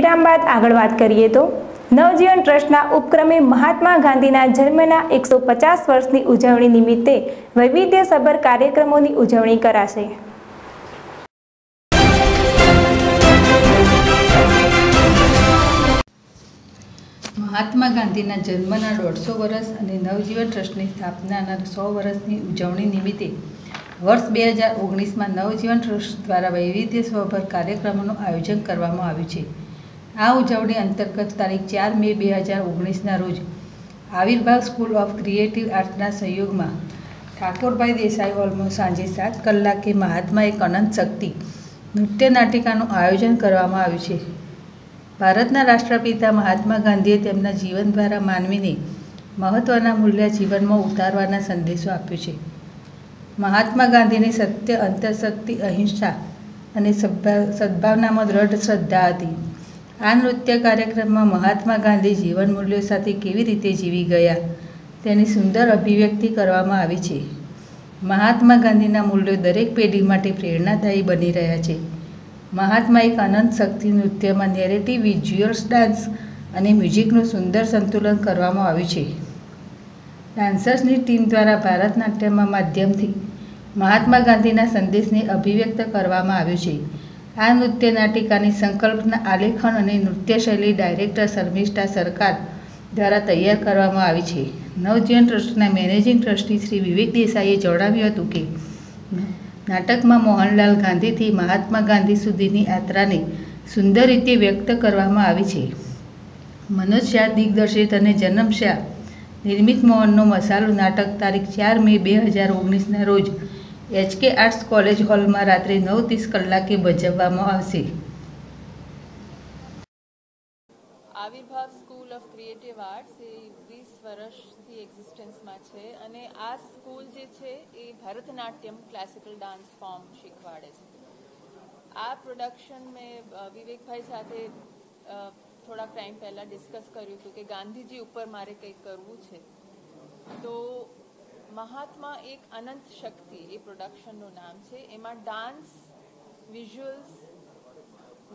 विराम बाद आगळ वात करिए तो नवजीवन ट्रस्टना उपक्रमे महात्मा गांधीना जन्मना 150 वर्षनी उजवणी निमित्ते वैविध्यसभर कार्यक्रमोनी उजवणी कराशे। महात्मा गांधीना जन्मना 150 वर्ष अने नवजीवन ट्रस्टनी स्थापनाना 100 वर्षनी उजवणी निमित्ते वर्ष 2019 में नवजीवन ट्रस्ट द्वारा वैविध्यसभर कार्यक्रमों आयोजन करवामां आव्युं छे। आ उजवणी अंतर्गत तारीख 4 मे 2019 रोज आविर्भाव स्कूल ऑफ क्रिएटिव आर्ट्सना सहयोग में ठाकोरभाई देसाई हॉलमां सांजे 7 कलाके महात्मा एक अनंत शक्ति नृत्य नाटिकानुं आयोजन करवामां आव्युं छे। भारतना राष्ट्रपिता महात्मा गांधीए तेमना जीवन द्वारा मानवीने महत्वना मूल्य जीवन में उतारवाना संदेशो आप्यो छे। महात्मा गांधी ने सत्य, अंतर्शक्ति, अहिंसा और सद्भावना में दृढ़ श्रद्धा थी। आ नृत्य कार्यक्रम में महात्मा गांधी जीवन मूल्यों साथ केवी रीते जीवी गया तेनी सुंदर अभिव्यक्ति करवामां आवी छे। महात्मा गांधीना मूल्यों दरेक पेढ़ी माटे प्रेरणादायी बनी रह्या छे। महात्मा एक अनंत शक्ति नृत्य में नेरेटिव, विज्युअल्स, डांस और म्यूजिकनु सुंदर संतुलन करवामां आव्युं छे। डांसर्स टीम द्वारा भारतनाट्यम माध्यम थी महात्मा गांधीना संदेश ने अभिव्यक्त करवामां आव्यो छे। आ नृत्य नाटिकानी संकल्पना आलेखन और नृत्य शैली डायरेक्टर शर्मिष्ठा सरकार द्वारा तैयार करवामां आवी छे। नवजीवन ट्रस्टना मैनेजिंग ट्रस्टी श्री विवेक देसाईए जणाव्युं हतुं के नाटक में मोहनलाल गांधी थी महात्मा गांधी सुधीनी यात्रा ने सुंदर रीते व्यक्त करवामां आवी छे। मनोज शाह दिग्दर्शित और जन्म शाह निर्मित मोहननो मसालो नाटक तारीख 4 मे 2019 रोज एचके आर्ट्स कॉलेज हॉल में रात्रे 9:30 कलाके भजववामां आवशे। Aavirbhav school of creative arts 20 वर्षथी एक्जिस्टन्स में छे अने आ स्कूल जे छे ए भरतनाट्यम क्लासिकल डांस फॉर्म शीखवाड़े छे। आ प्रोडक्शन में विवेक भाई साथे थोड़ा टाइम पहला डिस्कस करूँ तो कि गांधी जी ऊपर मारे कई करवू छे तो महात्मा एक अनंत शक्ति ए प्रोडक्शन नाम छे। एमा डांस, विज्युअल्स,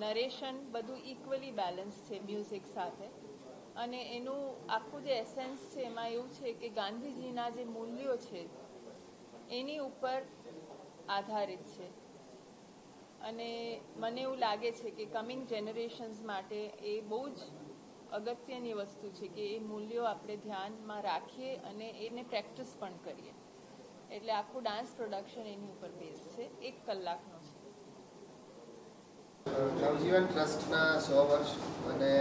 नरेशन बधु इक्वली बेलेंस छे म्यूजिक साथे अने एनु आखू जे एसेंस छे एमा एवुं छे कि गांधीजीना जे मूल्यो छे एनी उपर आधारित छे अने मने एवुं लागे छे कि कमिंग जेनरेशन्स माटे ए बहु ज अगत्यनी वस्तु छे कि ए मूल्यो आपणे ध्यानमां राखीए अने एने प्रेक्टिस पण करीए। एटले आखुं डांस प्रोडक्शन एनी उपर बेस छे, 1 કલાકનો छे। नवजीवन ट्रस्टना 100 वर्ष अने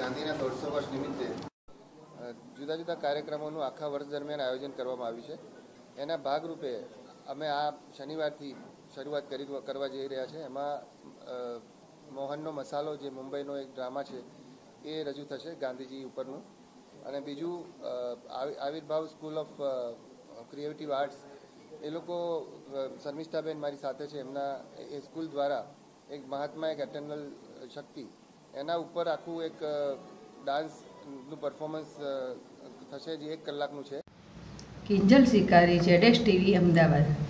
गांधीना 150 वर्ष निमित्ते जुदा जुदा कार्यक्रमोनुं आखा वर्ष दरमियान आयोजन करवामां आव्युं छे। एना भागरूपे अमे आ शनिवारथी शरूआत करवा जई रह्या छे। एमां मोहननो मसालो जे मुंबईनो एक ड्रामा छे ए रजू थशे गांधीजी उपरनुं अने बीजू आविर्भाव स्कूल ऑफ क्रिएटिव आर्ट्स ए लोको शर्मिष्ठाबेन मारी साथे छे एमना ए स्कूल द्वारा एक महात्मा एक एटर्नल शक्ति एना उपर आखुं एक डांसनुं परफॉर्मन्स थशे जे 1 કલાકનું છે। किंजल सिकारी, ZSTV अहमदाबाद।